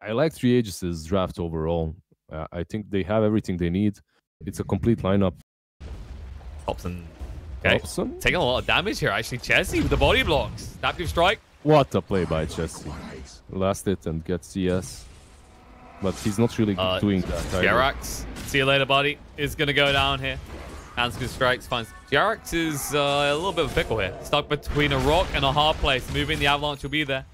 I like Three Aegis' draft overall. I think they have everything they need. It's a complete lineup. Thompson. Okay. Thompson? Taking a lot of damage here, actually. Chessy with the body blocks. Adaptive strike. What a play by Chessy. Last it and gets CS. But he's not really doing that. JerAx, see you later, buddy, is going to go down here. Answer strikes, finds. JerAx is a little bit of a pickle here. Stuck between a rock and a hard place. Moving, the Avalanche will be there.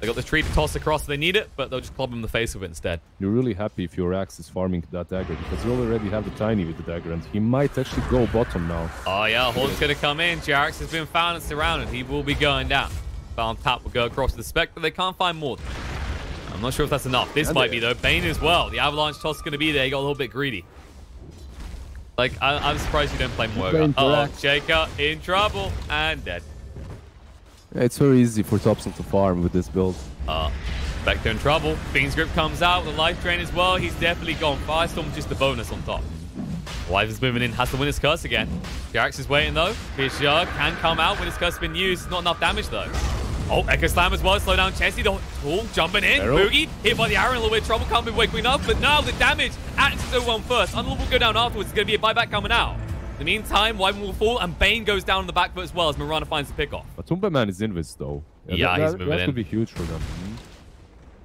They got the tree to toss across. They need it, but they'll just club him in the face with it instead. You're really happy if your axe is farming that dagger, because you already have the Tiny with the dagger, and he might actually go bottom now. Oh, yeah. Horde's going to come in. JerAx has been found and surrounded. He will be going down. Found tap will go across the spec, but they can't find more. I'm not sure if that's enough. This might be, though. Bane as well. The Avalanche toss is going to be there. He got a little bit greedy. Like, I'm surprised you don't play Morgan. Uh-oh, Jacob in trouble and dead. Yeah, it's very easy for Topson to farm with this build. Back there in trouble. Fiend's Grip comes out with a life drain as well. He's definitely gone. Firestorm just a bonus on top. Life is moving in. Has to win his curse again. JerAx is waiting, though. Fisher can come out when his curse has been used. Not enough damage, though. Oh, Echo Slam as well. Slow down Chessy. The tool jumping in. Arrow. Boogie hit by the arrow in a little bit of trouble. Can't be waking up, but now the damage. Axe is over on first. Unlock will go down afterwards. It's going to be a buyback coming out. In the meantime, Wyvern will fall, and Bane goes down on the back foot as well as Mirana finds the pick-off. Matumbaman is invis, though. Yeah, he's moving in. That could be huge for them.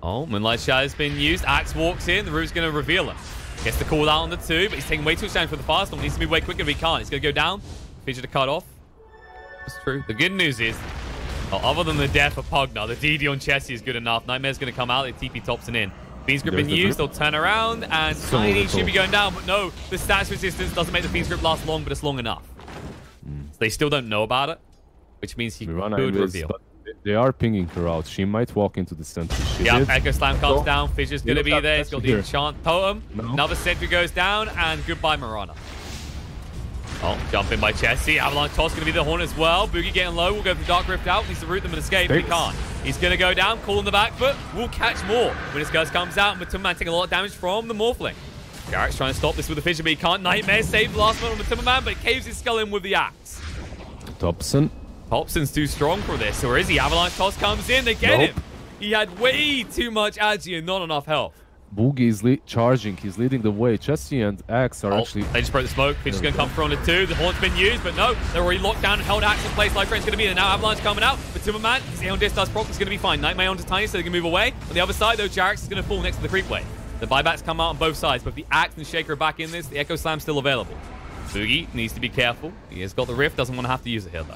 Oh, Moonlight Shadow's been used. Axe walks in. The roof's going to reveal him. Gets the call out on the two, but he's taking way too much damage for the fast one. Needs to be way quicker if he can't. He's going to go down. Feature to cut off. That's true. The good news is, other than the death of Pugna, the DD on Chessy is good enough. Nightmare's going to come out. They TP Topson in. Fiend's Grip been used, they'll turn around, and Tiny should be going down, but no, the stats resistance doesn't make the Fiend's Grip last long, but it's long enough. So they still don't know about it, which means he could reveal. They are pinging her out. She might walk into the sentry. Yeah, Echo Slam comes down. Fisher's going to be there. He's got the enchant totem. Another sentry goes down, and goodbye, Mirana. Oh, jump in by Chessy. Avalanche Toss going to be the horn as well. Boogie getting low. We'll go for Dark Rift out. Needs to root them and escape. He can't. He's going to go down. Call in the back foot. We'll catch more. When his curse comes out, Matumbaman taking a lot of damage from the Morphling. JerAx trying to stop this with the Fisher, but he can't. Nightmare saved last one on Matumbaman, but it caves his skull in with the axe. Thompson. Thompson's too strong for this, or is he? Avalanche Toss comes in. They get him. He had way too much agi and not enough health. Boogie is charging. He's leading the way. Chessy and Axe are actually... They just broke the smoke. Finch is going to come from the two. The horn's been used, but no. They're already locked down and held Axe in place. Life Rain's going to be there. Now Avalanche coming out. But Timmerman, his Aeon Discharge proc is going to be fine. Nightmare onto Tiny, so they can move away. On the other side, though, JerAx is going to fall next to the creepway. The buybacks come out on both sides, but the Axe and Shaker are back in this. The Echo Slam's still available. Boogie needs to be careful. He has got the Rift. Doesn't want to have to use it here, though.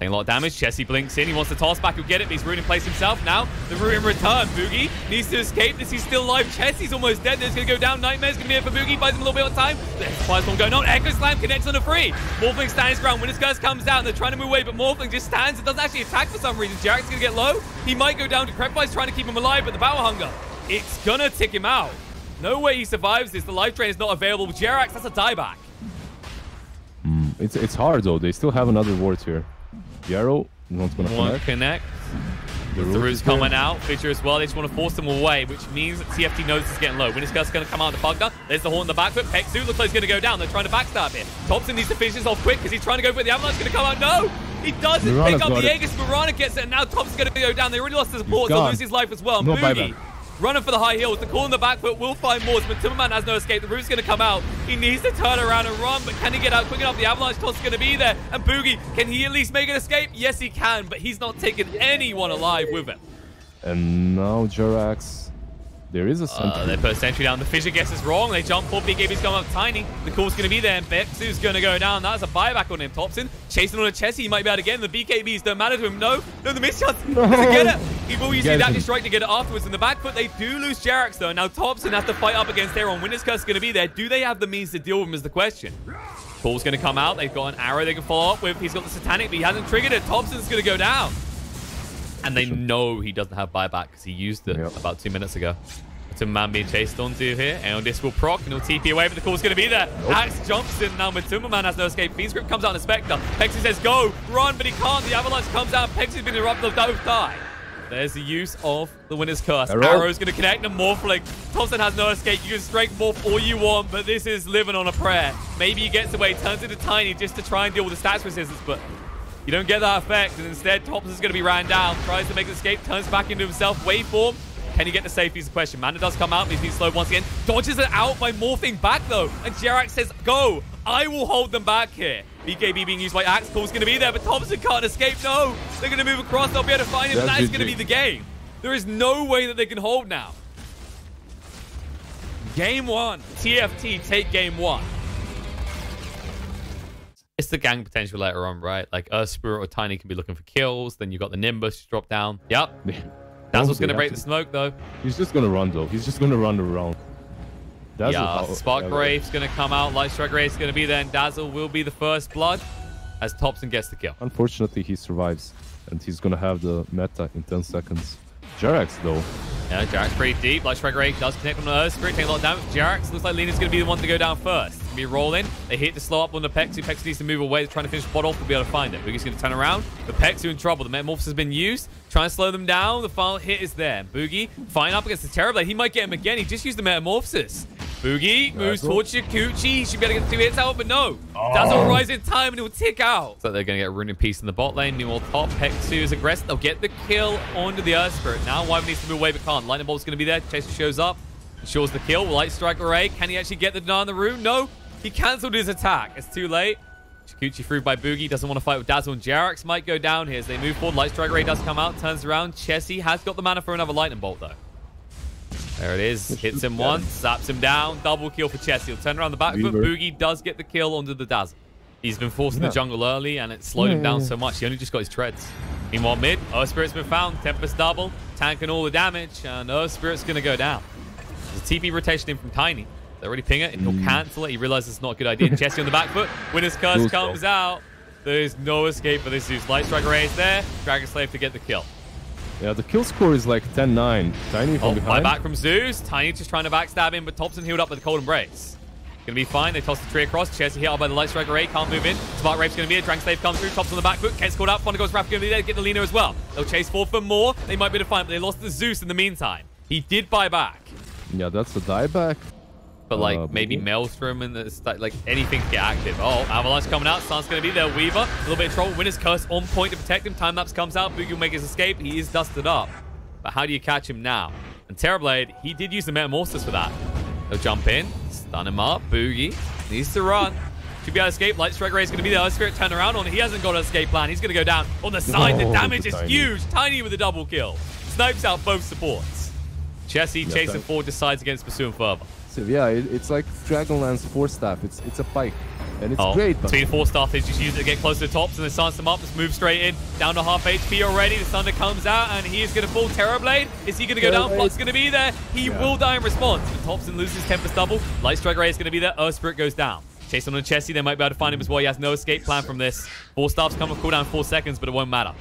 Taking a lot of damage. Chessy blinks in. He wants to toss back. He'll get it, but he's ruined in place himself. Now, the ruin in return. Boogie needs to escape this. He's still alive. Chessy's almost dead. There's going to go down. Nightmare's going to be here for Boogie. Buys him a little bit of time. There's Firestorm going on. Echo Slam connects on a free. Morphling stands ground. When his curse comes out, they're trying to move away, but Morphling just stands and doesn't actually attack for some reason. JerAx is going to get low. He might go down to Crepwise trying to keep him alive, but the Battle Hunger, it's going to tick him out. No way he survives this. The Life Drain is not available. JerAx, that's a dieback. It's hard, though. They still have another ward here. Yarrow, not going to connect. The root's coming out. Fisher as well. They just want to force them away, which means TFT knows it's getting low. Winter's Curse going to come out of the Pugna. There's the horn in the back foot. Pexy looks like he's going to go down. They're trying to backstab him. Thompson needs to finish this off quick because he's trying to go for it. The Avalanche going to come out. No! He doesn't pick up the Aegis. Mirana gets it, and now Thompson's going to go down. They already lost the support. They'll lose his life as well. Boogie running for the high heels. The call in the back foot will find more, but Timmerman has no escape. The roof's going to come out. He needs to turn around and run, but can he get out quick enough? The Avalanche Toss is going to be there. And Boogie, can he at least make an escape? Yes, he can, but he's not taking anyone alive with him. And now JerAx, there is a sentry. They put a sentry down. The Fisher guess is wrong. They jump for big. He's going up Tiny. The call's going to be there, and Bexu's going to go down. That's a buyback on him. Thompson chasing on a Chessy. He might be out again. The BKBs don't matter to him. No, the miss shot. Doesn't get it. He will use the adaptive strike to get it afterwards. In the back foot, they do lose JerAx, though. Now Thompson has to fight up against Aaron. Winner's Curse is going to be there. Do they have the means to deal with him is the question. Ball's going to come out. They've got an arrow they can follow up with. He's got the Satanic, but he hasn't triggered it. Thompson's going to go down. And they know he doesn't have buyback because he used it about 2 minutes ago. It's a man being chased onto here. And this will proc and he'll TP away, but the call's going to be there. Axe jumps in now. Matumbaman has no escape. Fiend's Grip comes out on the Spectre. Pexy says, go, run, but he can't. The Avalanche comes out. Pexy's been interrupted. Don't die. There's the use of the Winner's Curse. Arrow's going to connect and Morphling. Thompson has no escape. You can strike Morph all you want, but this is living on a prayer. Maybe he gets away, turns into Tiny just to try and deal with the stats resistance, but you don't get that effect. And instead, Thompson's going to be ran down. Tries to make an escape, turns back into himself. Waveform Can you get the safety is the question. Mana does come out, he's being slowed once again. Dodges it out by morphing back though. And JerAx says, go, I will hold them back here. BKB being used by Axe. Paul's going to be there, but Thompson can't escape. No, they're going to move across. They'll be able to find him. That is going to be the game. There is no way that they can hold now. Game one. TFT take game one. It's the gang potential later on, right? Like Earth Spirit or Tiny can be looking for kills. Then you've got the Nimbus drop down. Yep. That's what's going to break the smoke, though. He's just going to run, though. He's just going to run around. Dazzle, yeah, Spark Wraith's going to come out. Light Strike Ray's going to be there. And Dazzle will be the first blood as Topson gets the kill. Unfortunately, he survives. And he's going to have the meta in 10 seconds. JerAx, though. Yeah, JerAx pretty deep. Light Strike Ray does connect on the Earth Spirit, taking a lot of damage. JerAx looks like Lina's going to be the one to go down first. Be rolling. They hit the slow up on the Pexy. Pexy needs to move away. They're trying to finish the bot off. We'll be able to find it. Boogie's going to turn around. The Pexy in trouble. The Metamorphosis has been used. Try and slow them down. The final hit is there. Boogie fine up against the Terrorblade. He might get him again. He just used the Metamorphosis. Boogie moves towards Yakuchi. He should be able to get 2 hits out, but no. Dazzle rise in time and it will tick out. So they're going to get Rune in Peace in the bot lane. Meanwhile, top Pexy is aggressive. They'll get the kill onto the Earth Spirit. Now Wyvern needs to move away, but can't. Lightning Bolt's going to be there. Chaser shows up. Ensures the kill. Light Strike Ray. Can he actually get the deny on the Rune? No. He cancelled his attack. It's too late. Shikuchi through by Boogie. Doesn't want to fight with Dazzle. And JerAx might go down here as they move forward. Light Strike Ray does come out. Turns around. Chessy has got the mana for another Lightning Bolt, though. There it is. Hits him once. Zaps him down. Double kill for Chessy. He'll turn around the back foot. Boogie does get the kill onto the Dazzle. He's been forced in the jungle early, and it slowed him down so much. He only just got his treads. Meanwhile, mid. Earth Spirit's been found. Tempest Double. Tanking all the damage. And Earth Spirit's going to go down. There's a TP rotation in from Tiny. They already ping it, and he'll cancel it. He realizes it's not a good idea. And Chessy on the back foot. Winner's Curse comes out. There's no escape for this Zeus. Light Strike Ray is there. Dragon Slave to get the kill. Yeah, the kill score is like 10-9. Tiny from behind. Back from Zeus. Tiny just trying to backstab him, but Thompson healed up with the Cold Embrace. Gonna be fine. They toss the tree across. Chessy hit out by the Light Strike Ray. Can't move in. Spark Rape's gonna be it. Dragon Slave comes through. Tops on the back foot. Gets called out. Fondago's Raph gonna be there. Get the Lina as well. They'll chase forward for more. They might be able to find, but they lost the Zeus in the meantime. He did buy back. Yeah, that's the dieback. But like maybe Maelstrom and like anything to get active. Oh, Avalanche coming out. Sun's going to be there. Weaver, a little bit of trouble. Winner's Curse on point to protect him. Time lapse comes out. Boogie will make his escape. He is dusted up. But how do you catch him now? And Terrorblade, he did use the Metamorphosis for that. They'll jump in, stun him up. Boogie needs to run. Should be able to escape. Light Strike Ray is going to be there. Earth Spirit turn around on it. He hasn't got an escape plan. He's going to go down on the side. The damage is huge. Tiny with a double kill. Snipes out both supports. Chessy chasing forward, decides against pursuing further. Yeah, it's like Dragonlance's 4-staff. It's a pike, and it's great. Between 4-staff, they just use it to get close to the tops, and they stance them up. Just move straight in. Down to half HP already. The Thunder comes out, and he is going to fall. Terrorblade, is he going to go down? Flux is going to be there. He will die in response. But Thompson loses Tempest Double. Light Strike Ray is going to be there. Earth Spirit goes down. Chasing on Chessy, they might be able to find him as well. He has no escape plan from this. 4-staff's come with cooldown 4 seconds, but it won't matter.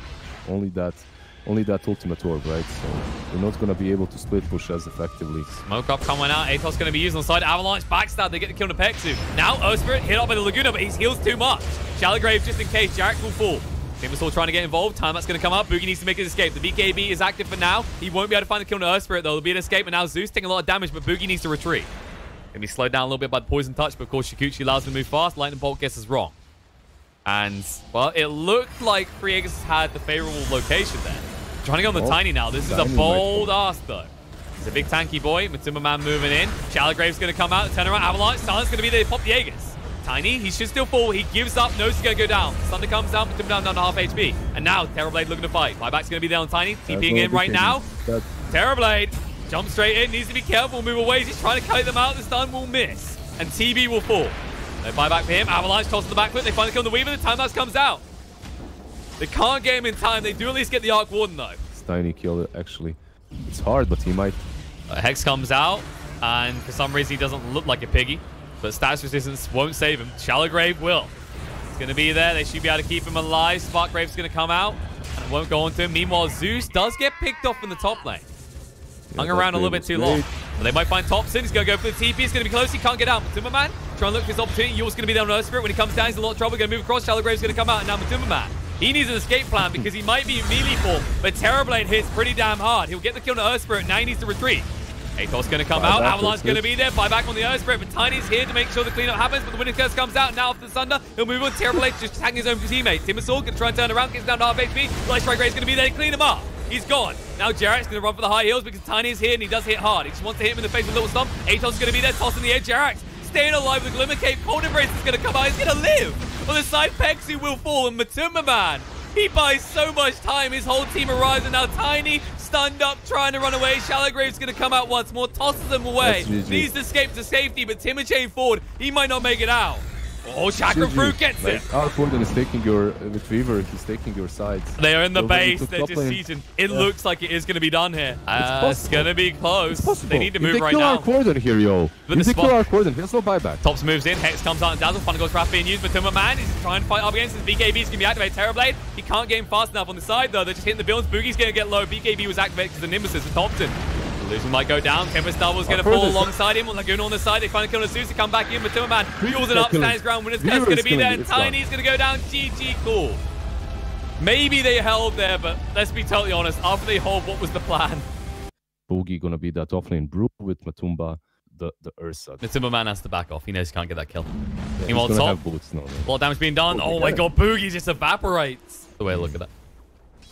Only that ultimate orb, right? So we're not going to be able to split push as effectively. Smoke up coming out. Atos going to be used on the side. Avalanche backstab. They get the kill to Pexu. Now Earth Spirit hit up by the Laguna, but he heals too much. Shallow Grave just in case. JerAx will fall. Timbersaw trying to get involved. Time that's going to come up. Boogie needs to make his escape. The BKB is active for now. He won't be able to find the kill to Earth Spirit, though. There'll be an escape, and now Zeus taking a lot of damage, but Boogie needs to retreat. Going to be slowed down a little bit by the Poison Touch, but of course Shikuchi allows him to move fast. Lightning Bolt guesses wrong. And, well, it looked like JerAx had the favorable location there. Trying to go on the Tiny now. This is a bold ass, though. He's a big tanky boy. Matumbaman moving in. Shallowgrave's going to come out. Turn around. Avalanche. Silence going to be there. Pop the Aegis. Tiny, he should still fall. He gives up. Nose is going to go down. Thunder comes down. Matumbaman down to half HP. And now Terrorblade looking to fight. Buyback's going to be there on Tiny. TPing in right now. Terrorblade jumps straight in. Needs to be careful. Move away. He's trying to kite them out. The stun will miss. And TB will fall. They buy back for him. Avalanche tosses the back foot. They finally kill the Weaver. The time lapse comes out. They can't get him in time. They do at least get the Arc Warden, though. Tiny killed it, actually. It's hard, but he might. Hex comes out, and for some reason, he doesn't look like a piggy. But status resistance won't save him. Shallow Grave will. It's going to be there. They should be able to keep him alive. Spark Grave's going to come out, and it won't go on to him. Meanwhile, Zeus does get picked off in the top lane. Hung around a little bit too long. But they might find Thompson. He's going to go for the TP. It's going to be close. He can't get out. Matumbaman trying to look for his opportunity. Yul's going to be there on Earth Spirit. When he comes down, he's in a lot of trouble. Going to move across. Shallow Grave's going to come out, and now Matumbaman. He needs an escape plan because he might be in melee form, but Terrorblade hits pretty damn hard. He'll get the kill to Earth Spirit. Now he needs to retreat. Atos going to come out. Avalanche's going to be there. Buy back on the Earth Spirit, but Tiny's here to make sure the cleanup happens, but the Winter's Curse comes out. Now after the Thunder, he'll move on. Terrorblade just tagging his own teammate. Timbersaw going to try and turn around. Gets down to half HP. Light Strike Ray's going to be there to clean him up. He's gone. Now JerAx is going to run for the high heels because Tiny is here and he does hit hard. He just wants to hit him in the face with a little stomp. Atos is going to be there, tossing the air. JerAx staying alive with Glimmer Cape. Cold Embrace is going to come out. He's going to live. On the side, Pexy will fall and Matumbaman, he buys so much time. His whole team arrives and now Tiny stunned up, trying to run away. Shallow Grave's going to come out once more, tosses him away. Needs to escape to safety, but Timochay forward, he might not make it out. Oh, Chakra Fruit gets it. Arcwonden is taking your, with Weaver, he's taking your sides. They are in the base, they're just seasoned. It looks like it is going to be done here. It's going to be close. They need to move right now. If they kill Arcwonden here, yo. If they kill Arcwonden, there's no buyback. Tops moves in, Hex comes out and Dazzle. Funnel goes trap being used, but Timberman is trying to fight up against his BKB's going to be activated. Terrorblade, he can't get him fast enough. On the side, though, they're just hitting the builds. Boogie's going to get low. BKB was activated because the Nimbus is with Thompson. Illusion might go down. Tempest Double is going to fall alongside him. Laguna on the side. They finally kill the Zeus to come back in. But Timberman fuels it up, stands ground. Winner's Curse is going to be there. And Tiny's going to go down. GG call. Maybe they held there, but let's be totally honest. After they hold, what was the plan? Boogie going to be that offlane brew with Matumba, the Ursa. Matumbaman has to back off. He knows he can't get that kill. Yeah, meanwhile, top. No, a lot of damage being done. Boogie, oh my god, Boogie just evaporates. That's the way I look at that.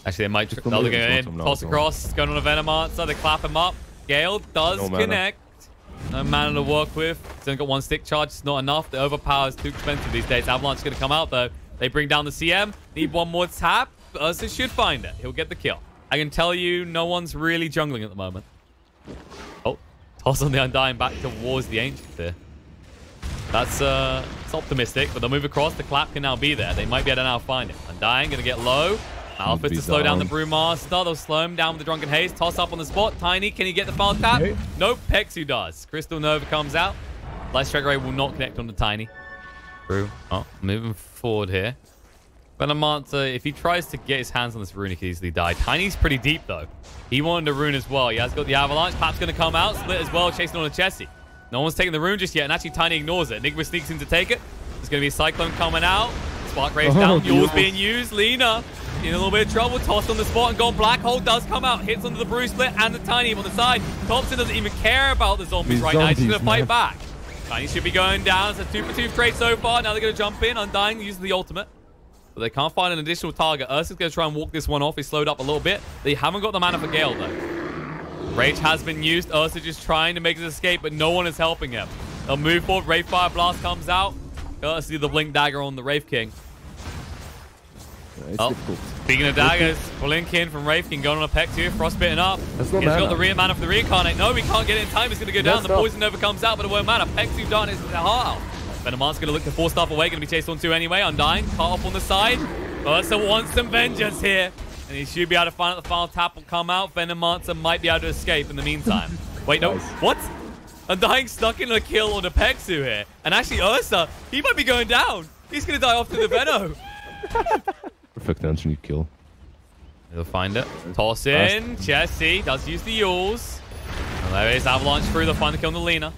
Actually, they might just go in. Toss across. Going on a Venomancer. They clap him up. Gale does connect. No mana to work with. He's only got one stick charge. It's not enough. The overpower is too expensive these days. Avalanche is going to come out, though. They bring down the CM. Need one more tap. Ursa should find it. He'll get the kill. I can tell you, no one's really jungling at the moment. Oh. Toss on the Undying back towards the Ancient here. That's it's optimistic, but they'll move across. The clap can now be there. They might be able to now find it. Undying going to get low. Alpha to slow down the Brewmaster. They'll slow him down with the Drunken Haze. Toss up on the spot. Tiny, can he get the fast tap? Okay. Nope, Pexu does. Crystal Nova comes out. Light Strike Ray will not connect on the Tiny. Brew. Oh, moving forward here. Venomancer, if he tries to get his hands on this rune, he could easily die. Tiny's pretty deep, though. He wanted a rune as well. He has got the Avalanche. Pap's going to come out. Split as well, chasing on a Chessy. No one's taking the rune just yet, and actually Tiny ignores it. Enigma sneaks in to take it. There's going to be a Cyclone coming out. Spark Ray's down. Yours being used. Lina in a little bit of trouble, tossed on the spot and gone. Black Hole does come out, hits onto the Brew Split and the Tiny on the side. Thompson doesn't even care about the zombies right now, he's just going to fight back. Tiny should be going down, it's a 2-for-2 trade so far, now they're going to jump in. Undying uses the ultimate, but they can't find an additional target. Ursa's going to try and walk this one off, he's slowed up a little bit. They haven't got the mana for Gale though. Rage has been used, Ursa just trying to make his escape, but no one is helping him. They'll move forward, Wraith Fire Blast comes out, courtesy of the Blink Dagger on the Wraith King. Yeah, speaking of daggers, Blink in from Wraith King going on a Pex here, frostbitten up. He's got the rear mana for the reincarnate. No, we can't get it in time. He's going to go down. The poison never comes out, but it won't matter. Pexu done is the heart. Venomancer's going to look to force stuff away. Going to be chased on to anyway. Undying, cut off on the side. Ursa wants some vengeance here. And he should be able to find out the final tap will come out. Venomancer might be able to escape in the meantime. Wait, no. What? Undying stuck in a kill on a Pexu here. And actually, Ursa, he might be going down. He's going to die off to the Veno. Perfect answer, you kill. He'll find it. Toss in. Chessy does use the Yules. And there is Avalanche through the final kill on the Lina.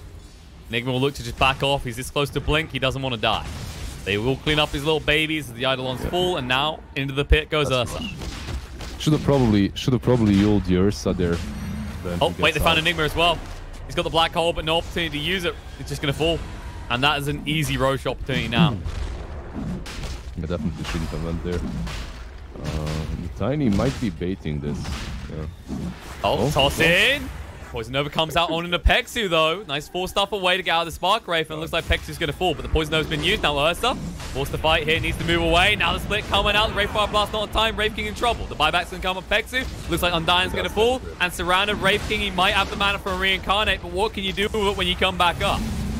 Enigma will look to just back off. He's this close to Blink. He doesn't want to die. They will clean up his little babies as the Eidolons fall. And now into the pit goes Ursa. Should have probably Yuled the Ursa there. Oh, wait, they found Enigma as well. He's got the black hole, but no opportunity to use it. It's just going to fall. And that is an easy Roche opportunity now. I definitely shouldn't have went there. Tiny might be baiting this. Yeah. Oh, toss in. Poison Nova comes out on into Pexu though. Nice four stuff away to get out of the Spark Wraith, and it looks like Pexu's going to fall, but the Poison Nova's been used. Now Ursa forced to fight here, needs to move away. Now the split coming out. The Wraith Fire Blast not on time. Wraith King in trouble. The buyback's going to come on Pexu. Looks like Undying's going to fall, and surrounded Wraith King, he might have the mana for a Reincarnate, but what can you do with it when you come back up?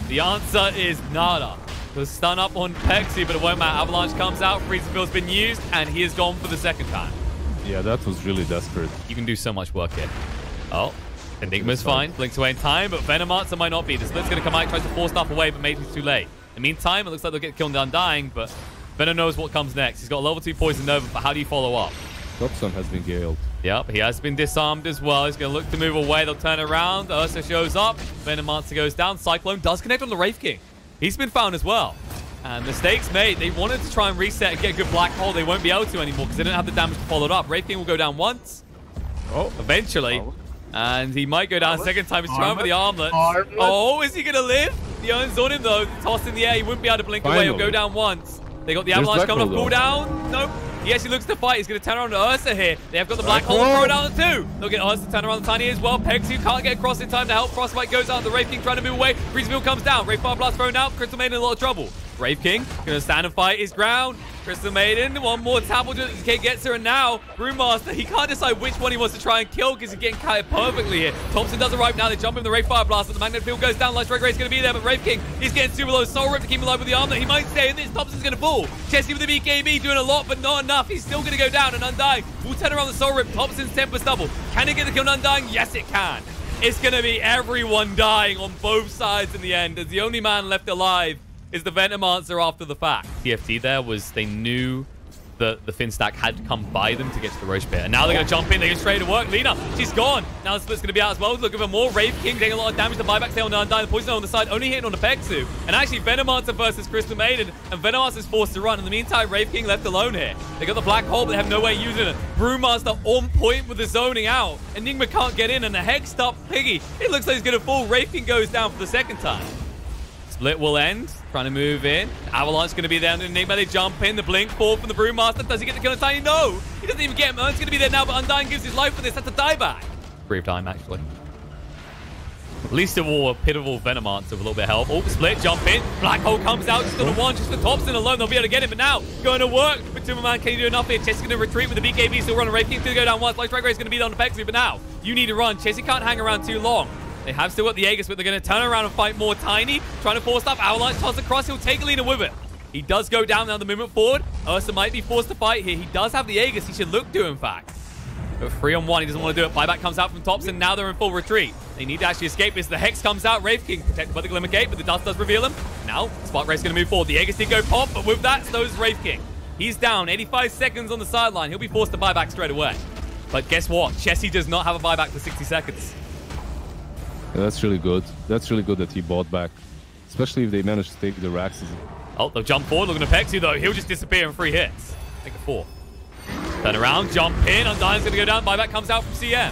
The answer is nada. The stun up on Pexy, but it won't matter. Avalanche comes out, Freezer Field's been used, and he is gone for the second time. Yeah, that was really desperate. You can do so much work here. Oh, Enigma's fine. Blinks away in time, but Venomancer might not be. The split's going to come out, tries to force stuff away, but maybe it's too late. In the meantime, it looks like they'll get killed and Undying, but Venom knows what comes next. He's got level 2 Poison Nova, but how do you follow up? Topson has been galed. Yep, he has been disarmed as well. He's going to look to move away. They'll turn around. Ursa shows up. Venomancer goes down. Cyclone does connect on the Wraith King. He's been found as well. And mistakes made. They wanted to try and reset and get a good black hole. They won't be able to anymore because they don't have the damage to follow it up. Wraith King will go down once. Oh. Eventually. Oh. And he might go down a second time. He's trying for the armlet. Oh, is he going to live? The Iron's on him though. Toss in the air. He wouldn't be able to blink away. He'll go down once. They got the Avalanche coming up. Cooldown. Nope. He actually looks to fight. He's going to turn around to Ursa here. They have got the black hole thrown out too. Look at Ursa turn around the Tiny as well. Pexy can't get across in time to help. Frostbite goes out. The Wraith King trying to move away. Freeze Wheel comes down. Wraith Fire Blast thrown out. Crystal Maiden in a lot of trouble. Wraith King going to stand and fight his ground. Crystal Maiden, one more tap will do it. DK gets her, and now Brewmaster, he can't decide which one he wants to try and kill because he's getting counted perfectly here. Thompson does arrive now. They jump him the Wraith Fire Blast, and the Magnet Field goes down. Light Strike Ray is going to be there, but Wraith King is getting super low. Soul Rip to keep him alive with the arm that he might stay in this. Thompson's going to fall. Chessy with the BKB doing a lot, but not enough. He's still going to go down, and Undying will turn around the Soul Rip. Thompson's Tempest Double. Can he get the kill on Undying? Yes, it can. It's going to be everyone dying on both sides in the end, as the only man left alive is the Venomancer after the fact. TFT there was, they knew that the Finstack had to come by them to get to the Roche Pit. And now they're going to jump in, they're going straight to work. Lina, she's gone. Now the split's going to be out as well. Looking for more. Wraith King taking a lot of damage. The buyback tail on Undying. The poison on the side, only hitting on the Pexu. And actually, Venomancer versus Crystal Maiden. And Venomancer's forced to run. In the meantime, Wraith King left alone here. They got the black hole, but they have no way using it. Brewmaster on point with the zoning out. Enigma can't get in, and the Hexed up Piggy. It looks like he's going to fall. Wraith King goes down for the second time. Split will end. Trying to move in. Avalanche going to be there on the Enigma. They jump in. The blink fall from the Brewmaster. Does he get the kill on Tiny? No! He doesn't even get him. Earth's going to be there now, but Undying gives his life for this. That's a dieback. Brief time, actually. At least it will a pitiful Venomancer with a little bit of help. Oh, split, jump in. Black hole comes out. Just on the one, just the Topson alone. They'll be able to get it, but now going to work. But Matumbaman, can you do enough here? Chessy going to retreat with the BKB still running. Wraith King's going to go down once. Light Strike Ray is going to be down the Pexy, but now you need to run. Chessy can't hang around too long. They have still got the Aegis, but they're going to turn around and fight more. Tiny trying to force up Avalanche, toss across. He'll take Lina with it. He does go down now the movement forward. Ursa might be forced to fight here. He does have the Aegis. He should look to, in fact. But 3-on-1, he doesn't want to do it. Buyback comes out from Thompson. Now they're in full retreat. They need to actually escape this. The Hex comes out. Wraith King protected by the Glimmer Gate, but the dust does reveal him. Now, Spark Wraith's going to move forward. The Aegis did go pop, but with that, so is Wraith King. He's down 85 seconds on the sideline. He'll be forced to buyback straight away. But guess what? Chessy does not have a buyback for 60 seconds. Yeah, that's really good. That's really good that he bought back. Especially if they manage to take the Rax. Oh, they'll jump forward. Looking to Pexy, though. He'll just disappear in 3 hits. Take a 4. Turn around, jump in. Undying's going to go down. Buyback comes out from CM.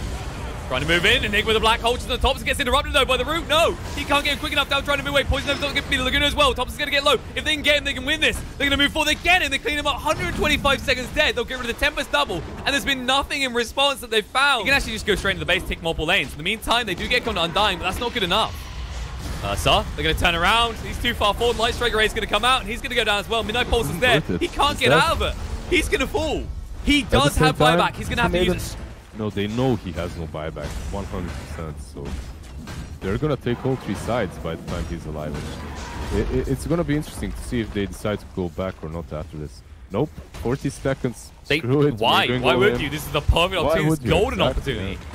Trying to move in. Enigma with a black hole just on the Thompson. Gets interrupted, though, by the root. No, he can't get him quick enough. Down trying to move away. Poison Over's not going to be the Laguna as well. Thompson's going to get low. If they can get him, they can win this. They're going to move forward. They get him. They clean him up. 125 seconds dead. They'll get rid of the Tempest Double. And there's been nothing in response that they've found. You can actually just go straight into the base, tick multiple lanes. In the meantime, they do get caught Undying, but that's not good enough. Ursa, they're going to turn around. He's too far forward. Light Strike Ray is going to come out, and he's going to go down as well. Midnight Pulse is there. He can't get out of it. He's going to fall. He does have buyback. He's going to have to use it. No, they know he has no buyback, 100%, so they're going to take all 3 sides by the time he's alive. It's going to be interesting to see if they decide to go back or not after this. Nope, 40 seconds, screw it. Why? Why would you? This is the perfect opportunity, golden opportunity. Yeah.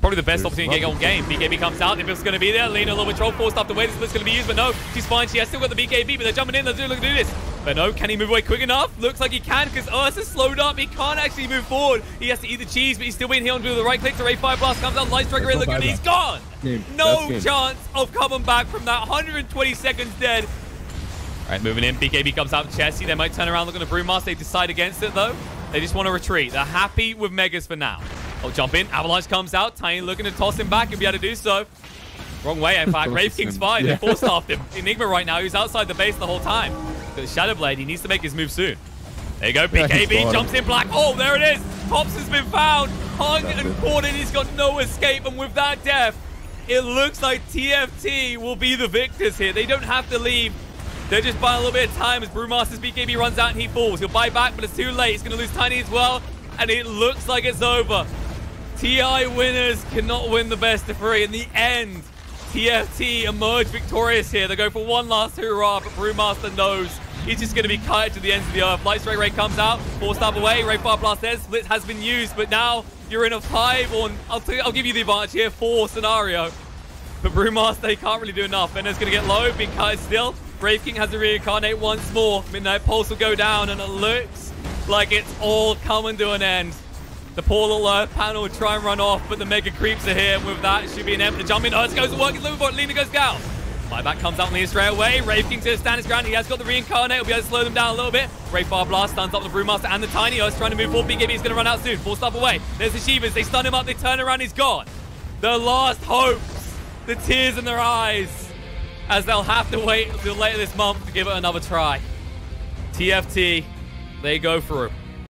Probably the best opportunity to get on game. BKB comes out. The Biff's going to be there. Lina, a little control, forced up the way. This Biff's going to be used, but no, she's fine. She has still got the BKB, but they're jumping in. They're looking to do this. But no, can he move away quick enough? Looks like he can, because Ursa's slowed up. He can't actually move forward. He has to eat the cheese, but he's still being healed with the right click. The Ray Fire Blast comes out. Light Strike Ray, look at it. He's gone. No chance of coming back from that. 120 seconds dead. All right, moving in. BKB comes out. Chessy, they might turn around looking at Brewmaster. They decide against it, though. They just want to retreat. They're happy with Megas for now. Oh, jump in. Avalanche comes out. Tiny looking to toss him back and be able to do so. Wrong way, in fact. Wraith King's fine. They forced after him. Enigma right now, he's outside the base the whole time. The Shadow Blade, he needs to make his move soon. There you go. BKB jumps in. Black hole. There it is. Thompson's been found. Hung and cornered. He's got no escape. And with that death, it looks like TFT will be the victors here. They don't have to leave. They're just buying a little bit of time as Brewmaster's BKB runs out and he falls. He'll buy back, but it's too late. He's going to lose Tiny as well. And it looks like it's over. TI winners cannot win the best of 3. In the end, TFT emerge victorious here. They go for one last hurrah, but Brewmaster knows he's just going to be kited to the ends of the earth. Light Strike Ray comes out, 4-stab away. Ray Fire Blast says split has been used, but now you're in a 5-on. I'll give you the advantage here, 4 scenario. But Brewmaster, they can't really do enough. Vena's going to get low, being kited still. Wraith King has to reincarnate once more. Midnight Pulse will go down, and it looks like it's all coming to an end. The poor little Earth panel will try and run off, but the Mega Creeps are here. And with that, it should be an empty jump in. Earth goes to work. It's looking for it. Lina goes down. Buyback comes out and Lina straight away. Wraith King to the stand his ground. He has got the Reincarnate. He'll be able to slow them down a little bit. Wraith Fire Blast stuns up the Brewmaster and the Tiny. Earth's trying to move forward. BKB is going to run out soon. 4-stab away. There's the Shivas. They stun him up. They turn around. He's gone. The last hopes. The tears in their eyes. As they'll have to wait until later this month to give it another try. TFT, they go through.